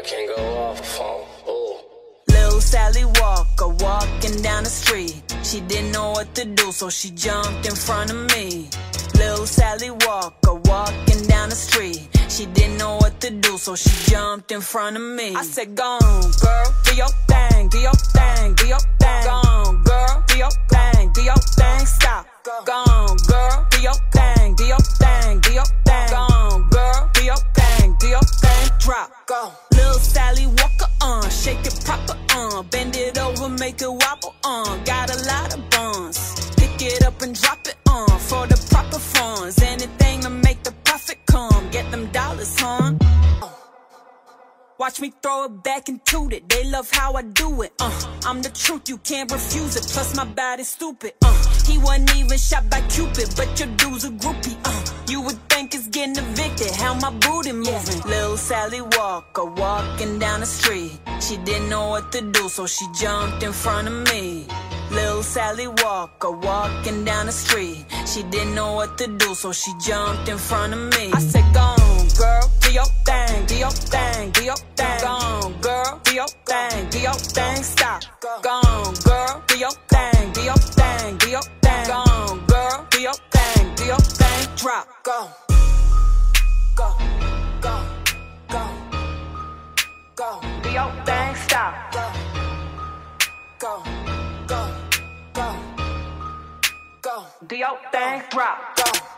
I can't go off the phone. Oh. Little Sally Walker walking down the street. She didn't know what to do, so she jumped in front of me. Little Sally Walker walking down the street. She didn't know what to do, so she jumped in front of me. I said, go on, girl, do your thing, do your thing, do your thing. Go on, girl, do your thing, stop. Go on, girl, do your thing, do your thing, do your thing. Go on, girl, do your thing, drop. Go. Little Sally Walker, shake it proper, bend it over, make it wobble, got a lot of buns. Pick it up and drop it, for the proper funds. Anything to make the profit come, get them dollars, huh? Watch me throw it back and toot it. They love how I do it. I'm the truth, you can't refuse it. Plus my body's stupid. He wasn't even shot by Cupid, but your dude's a groupie. You would think it's getting evicted. How my booty moving? Yeah. Little Sally Walker walking down the street. She didn't know what to do, so she jumped in front of me. Little Sally Walker walking down the street. She didn't know what to do, so she jumped in front of me. I said, go on, girl, do your thing, do your thing, do your thing. Go on, girl, do your thing, stop. Go on, girl, do your thing, do your thing, do your thing. Go on, girl, do your thing, drop. Go, go, go, go, go, do your thing, stop. Go, go, go, go, go, do your thing, drop. Go.